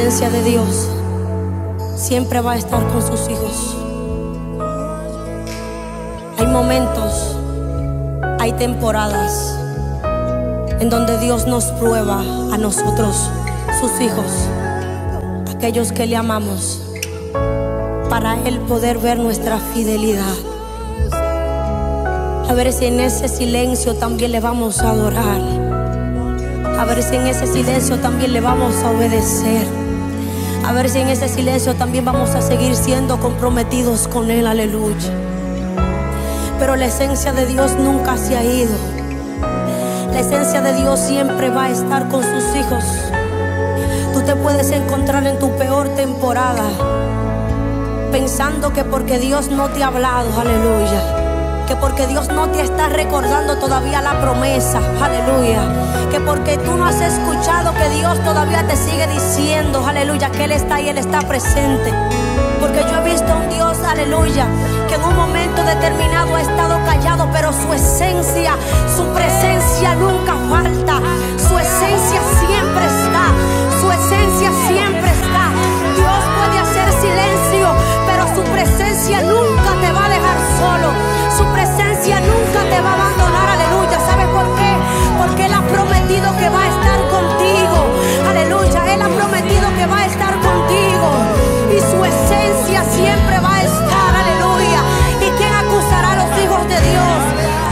presencia de Dios siempre va a estar con sus hijos. Hay momentos, hay temporadas en donde Dios nos prueba a nosotros, sus hijos, aquellos que le amamos, para Él poder ver nuestra fidelidad. A ver si en ese silencio también le vamos a adorar. A ver si en ese silencio también le vamos a obedecer. A ver si en ese silencio también vamos a seguir siendo comprometidos con Él, aleluya. Pero la esencia de Dios nunca se ha ido. La esencia de Dios siempre va a estar con sus hijos. Tú te puedes encontrar en tu peor temporada, pensando que porque Dios no te ha hablado, aleluya, que porque Dios no te está recordando todavía la promesa, aleluya, que porque tú no has escuchado que Dios todavía te sigue diciendo, aleluya, que Él está ahí, Él está presente. Porque yo he visto a un Dios, aleluya, que en un momento determinado ha estado callado, pero su esencia, su presencia nunca falta. Su esencia siempre está, su esencia siempre está. Dios puede hacer silencio, pero su presencia nunca te va a dejar solo. Su presencia nunca te va a abandonar, aleluya. ¿Sabes por qué? Porque Él ha prometido que va a estar contigo, aleluya. Él ha prometido que va a estar contigo y su esencia siempre va a estar, aleluya. ¿Y quién acusará a los hijos de Dios?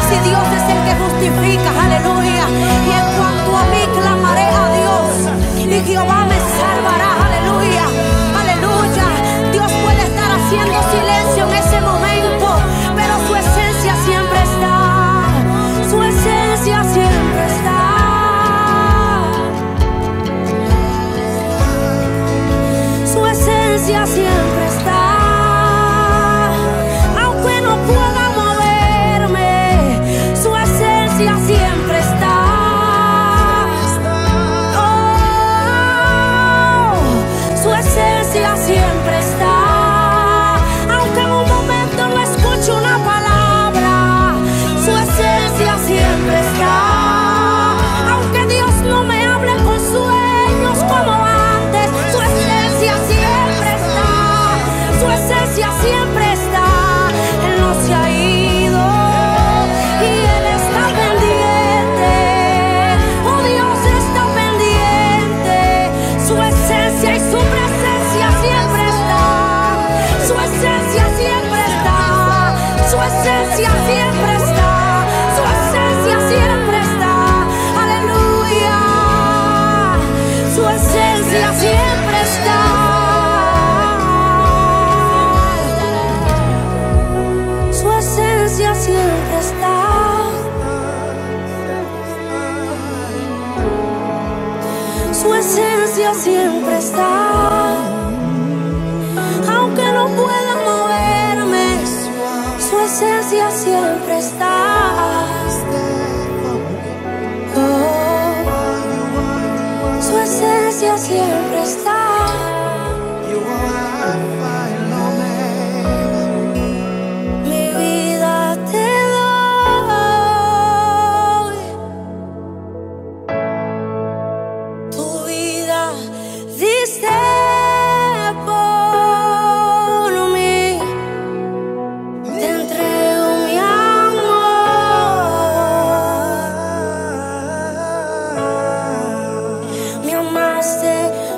Si Dios es el que justifica, aleluya. Y en cuanto a mí clamaré a Dios y Jehová me salvará, aleluya, aleluya. Dios puede estar haciendo silencio en ese momento, pero su esencia siempre está, su esencia siempre está, su esencia siempre está, aunque no pueda moverme, su esencia siempre está. Oh, su esencia siempre está. Siempre está, aunque no pueda moverme, su esencia siempre está. Oh, su esencia siempre está.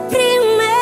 Primero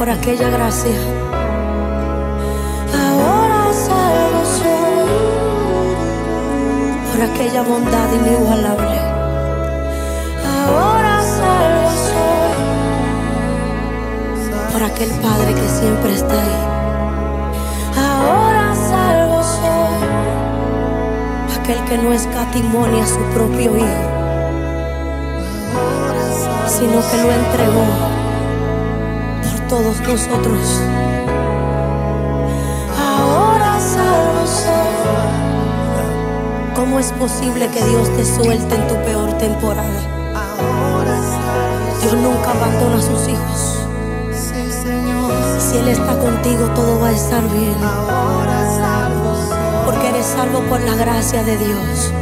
por aquella gracia. Ahora salgo solo por aquella bondad inigualable. Ahora salgo solo por aquel Padre que siempre está ahí. Ahora salgo solo aquel que no escatimó ni a su propio hijo, sino que lo entregó por todos nosotros. Ahora salgo solo. ¿Cómo es posible que Dios te suelte en tu peor temporada? Dios nunca abandona a sus hijos. Si Él está contigo, todo va a estar bien, porque eres salvo por la gracia de Dios.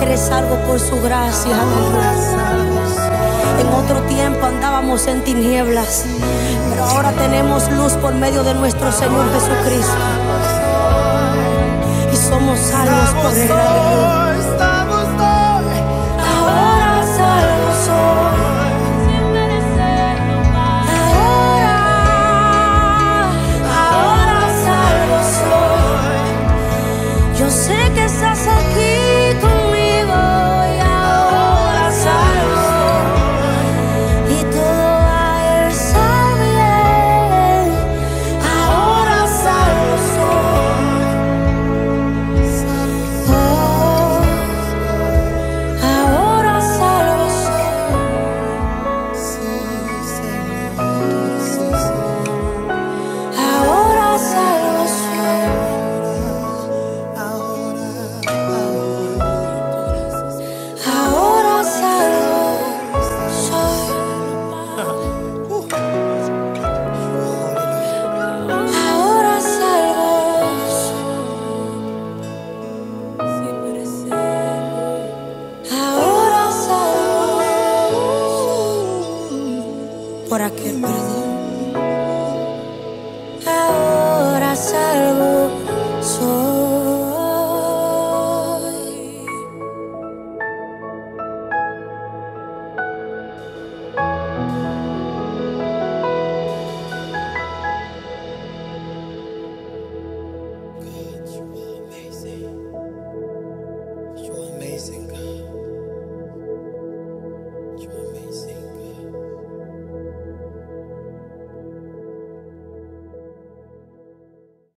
Eres salvo por su gracia. En otro tiempo andábamos en tinieblas, pero ahora tenemos luz por medio de nuestro Señor Jesucristo, y somos salvos por el gran amor.